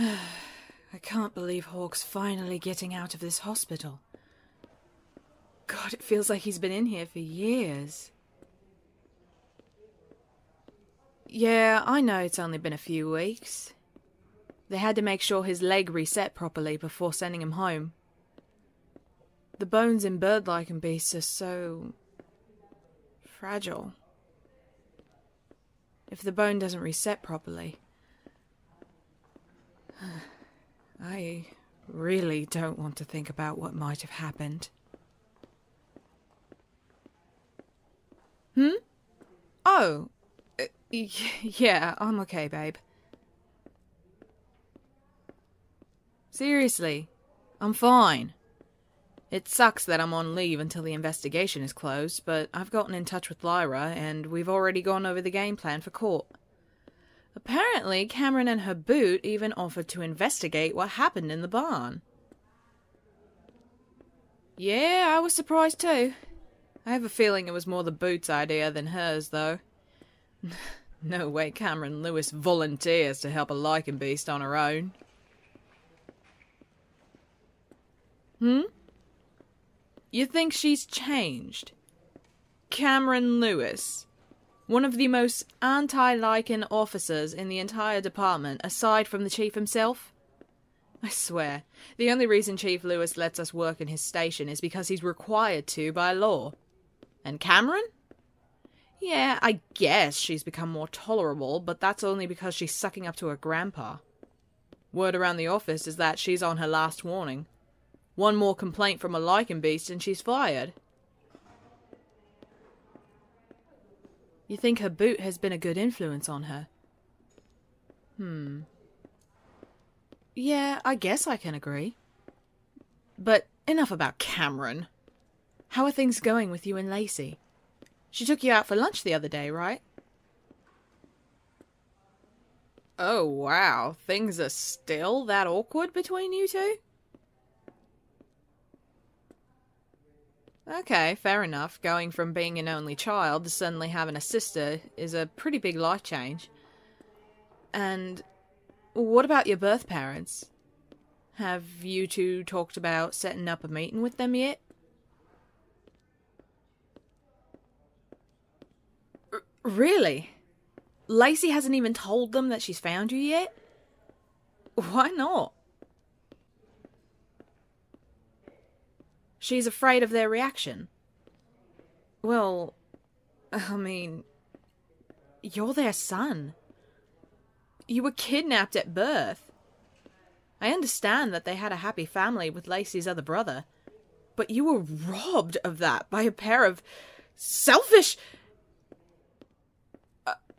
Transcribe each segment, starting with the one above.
I can't believe Hawke's finally getting out of this hospital. God, it feels like he's been in here for years. Yeah, I know it's only been a few weeks. They had to make sure his leg reset properly before sending him home. The bones in bird-like beasts are so... fragile. If the bone doesn't reset properly... I really don't want to think about what might have happened. Hmm? Oh! Yeah, I'm okay, babe. Seriously, I'm fine. It sucks that I'm on leave until the investigation is closed, but I've gotten in touch with Lyra, and we've already gone over the game plan for court. Apparently, Cameron and her boot even offered to investigate what happened in the barn. Yeah, I was surprised too. I have a feeling it was more the boot's idea than hers, though. No way Cameron Lewis volunteers to help a lichen beast on her own. Hmm? You think she's changed? Cameron Lewis, one of the most anti-lichen officers in the entire department, aside from the chief himself? I swear, the only reason Chief Lewis lets us work in his station is because he's required to by law. And Cameron? Yeah, I guess she's become more tolerable, but that's only because she's sucking up to her grandpa. Word around the office is that she's on her last warning. One more complaint from a lichen beast and she's fired. You think her boot has been a good influence on her? Yeah, I guess I can agree. But enough about Cameron. How are things going with you and Lacey? She took you out for lunch the other day, right? Oh, wow. Things are still that awkward between you two? Okay, fair enough. Going from being an only child to suddenly having a sister is a pretty big life change. And what about your birth parents? Have you two talked about setting up a meeting with them yet? Really? Lacey hasn't even told them that she's found you yet? Why not? She's afraid of their reaction. Well, I mean, you're their son. You were kidnapped at birth. I understand that they had a happy family with Lacey's other brother, but you were robbed of that by a pair of selfish...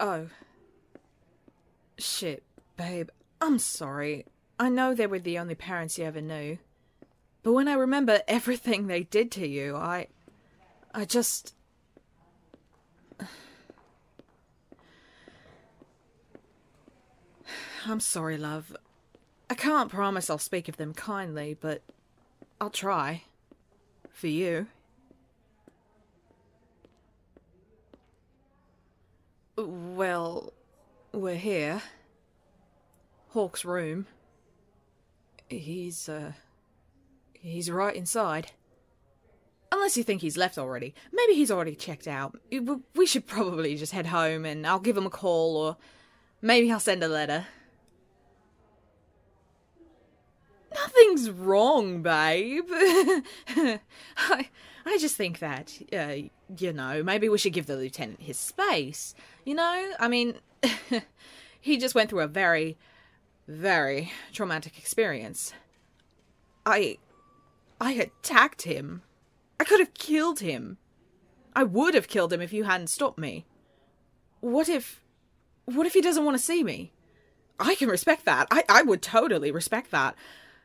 Oh. Shit, babe. I'm sorry. I know they were the only parents you ever knew. But when I remember everything they did to you, I just... I'm sorry, love. I can't promise I'll speak of them kindly, but I'll try. For you. Well, we're here. Hawke's room. He's right inside. Unless you think he's left already. Maybe he's already checked out. We should probably just head home and I'll give him a call, or maybe I'll send a letter. Nothing's wrong, babe. I just think that, you know, maybe we should give the lieutenant his space. You know, I mean, he just went through a very, very traumatic experience. I attacked him. I could have killed him. I would have killed him if you hadn't stopped me. What if he doesn't want to see me? I can respect that. I would totally respect that.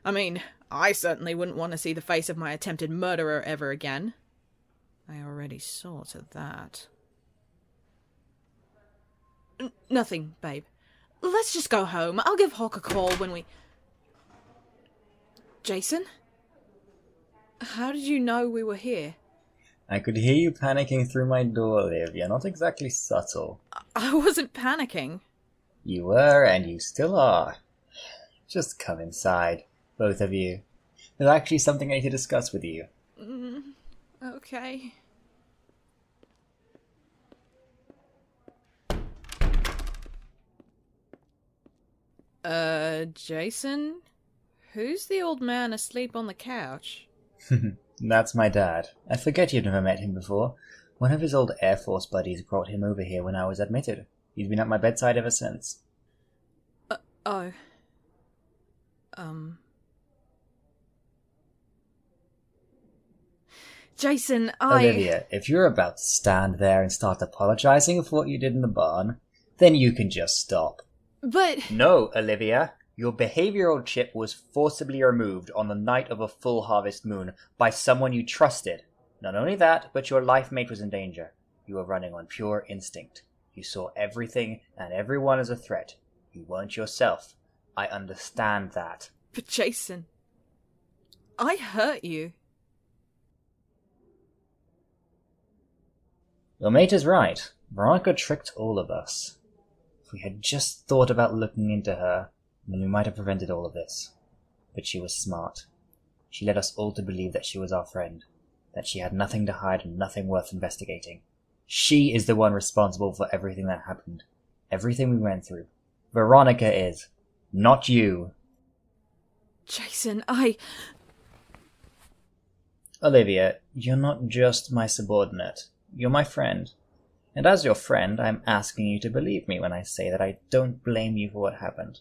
I mean, I certainly wouldn't want to see the face of my attempted murderer ever again. I already saw to that. Nothing, babe. Let's just go home. I'll give Hawke a call when we... Jason? How did you know we were here? I could hear you panicking through my door, Liv. You're not exactly subtle. I wasn't panicking. You were, and you still are. Just come inside, both of you. There's actually something I need to discuss with you. Okay. Jason? Who's the old man asleep on the couch? That's my dad. I forget you've never met him before. One of his old Air Force buddies brought him over here when I was admitted. He's been at my bedside ever since. Oh. Jason, Olivia, if you're about to stand there and start apologizing for what you did in the barn, then you can just stop. But... No, Olivia. Your behavioral chip was forcibly removed on the night of a full harvest moon by someone you trusted. Not only that, but your life mate was in danger. You were running on pure instinct. You saw everything and everyone as a threat. You weren't yourself. I understand that. But Jason, I hurt you. Your mate is right. Veronica tricked all of us. If we had just thought about looking into her, then we might have prevented all of this. But she was smart. She led us all to believe that she was our friend, that she had nothing to hide and nothing worth investigating. She is the one responsible for everything that happened, everything we went through. Veronica is, not you. Jason, Olivia, you're not just my subordinate. You're my friend. And as your friend, I'm asking you to believe me when I say that I don't blame you for what happened.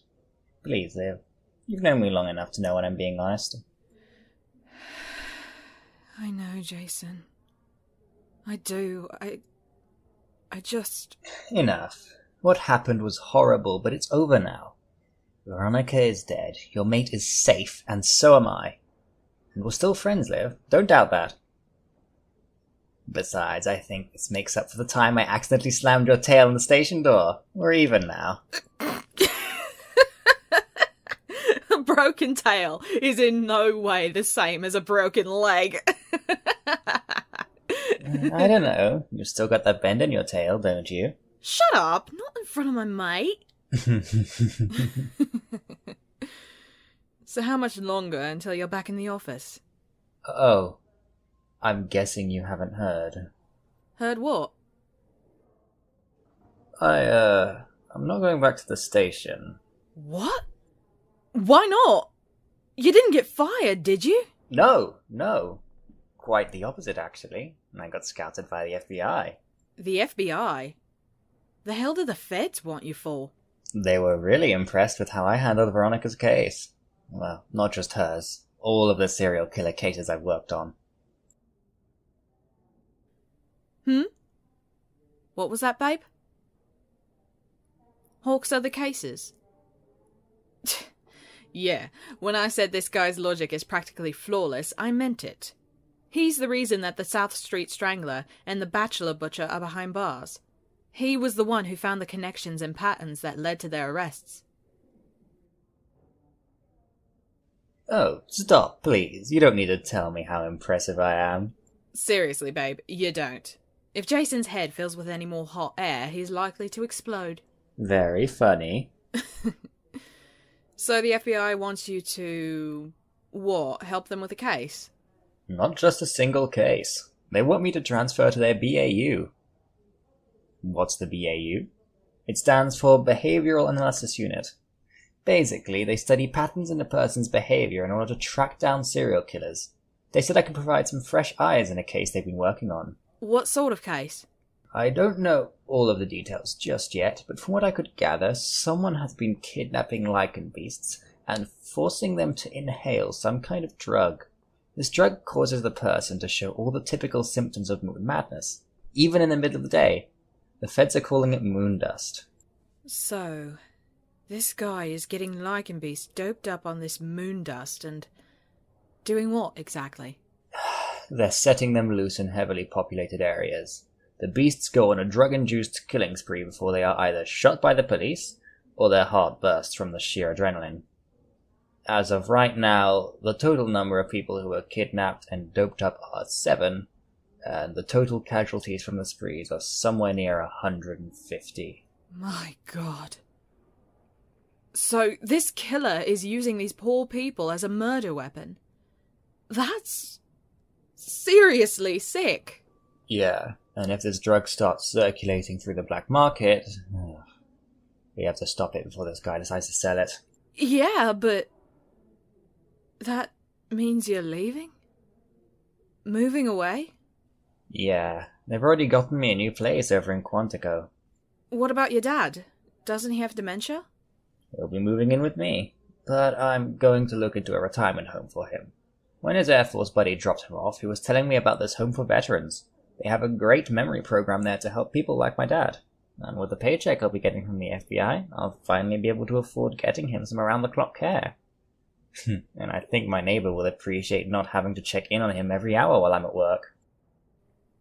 Please, Liv. You've known me long enough to know when I'm being honest. I know, Jason. I do. I just... Enough. What happened was horrible, but it's over now. Veronica is dead. Your mate is safe, and so am I. And we're still friends, Liv. Don't doubt that. Besides, I think this makes up for the time I accidentally slammed your tail on the station door. We're even now. A broken tail is in no way the same as a broken leg. I don't know. You've still got that bend in your tail, don't you? Shut up! Not in front of my mate. So how much longer until you're back in the office? Oh. I'm guessing you haven't heard. Heard what? I'm not going back to the station. What? Why not? You didn't get fired, did you? No. Quite the opposite, actually. And I got scouted by the FBI. The FBI? The hell do the feds want you for? They were really impressed with how I handled Veronica's case. Well, not just hers. All of the serial killer cases I've worked on. What was that, babe? Hawke's other cases? Yeah, when I said this guy's logic is practically flawless, I meant it. He's the reason that the South Street Strangler and the Bachelor Butcher are behind bars. He was the one who found the connections and patterns that led to their arrests. Oh, stop, please. You don't need to tell me how impressive I am. Seriously, babe, you don't. If Jason's head fills with any more hot air, he's likely to explode. Very funny. So the FBI wants you to... what? Help them with a case? Not just a single case. They want me to transfer to their BAU. What's the BAU? It stands for Behavioral Analysis Unit. Basically, they study patterns in a person's behavior in order to track down serial killers. They said I could provide some fresh eyes in a case they've been working on. What sort of case? I don't know all of the details just yet, but from what I could gather, someone has been kidnapping lichen beasts and forcing them to inhale some kind of drug. This drug causes the person to show all the typical symptoms of moon madness, even in the middle of the day. The feds are calling it Moondust. So, this guy is getting lichen beasts doped up on this Moondust and doing what exactly? They're setting them loose in heavily populated areas. The beasts go on a drug-induced killing spree before they are either shot by the police, or their heart bursts from the sheer adrenaline. As of right now, the total number of people who were kidnapped and doped up are 7, and the total casualties from the sprees are somewhere near 150. My God. So this killer is using these poor people as a murder weapon. That's seriously sick. Yeah, and if this drug starts circulating through the black market, we have to stop it before this guy decides to sell it. Yeah, but that means you're leaving? Moving away? Yeah, they've already gotten me a new place over in Quantico. What about your dad? Doesn't he have dementia? He'll be moving in with me, but I'm going to look into a retirement home for him. When his Air Force buddy dropped him off, he was telling me about this home for veterans. They have a great memory program there to help people like my dad. And with the paycheck I'll be getting from the FBI, I'll finally be able to afford getting him some around-the-clock care. And I think my neighbor will appreciate not having to check in on him every hour while I'm at work.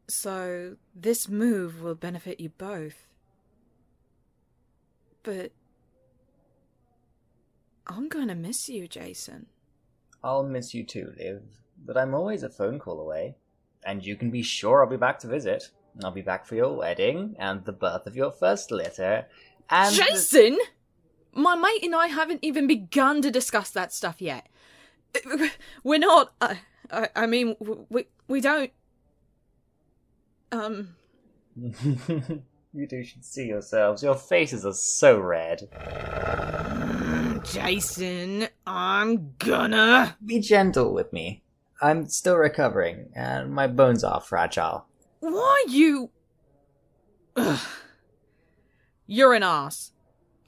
So, this move will benefit you both. But I'm gonna miss you, Jason. I'll miss you too, Liv. But I'm always a phone call away. And you can be sure I'll be back to visit. I'll be back for your wedding, and the birth of your first litter, and— Jason! My mate and I haven't even begun to discuss that stuff yet. We're not— I mean, we don't— You two should see yourselves. Your faces are so red. Jason, I'm gonna— Be gentle with me. I'm still recovering, and my bones are fragile. Why you— Ugh. You're an ass.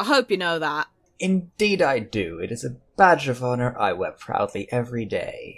I hope you know that. Indeed I do. It is a badge of honor I wear proudly every day.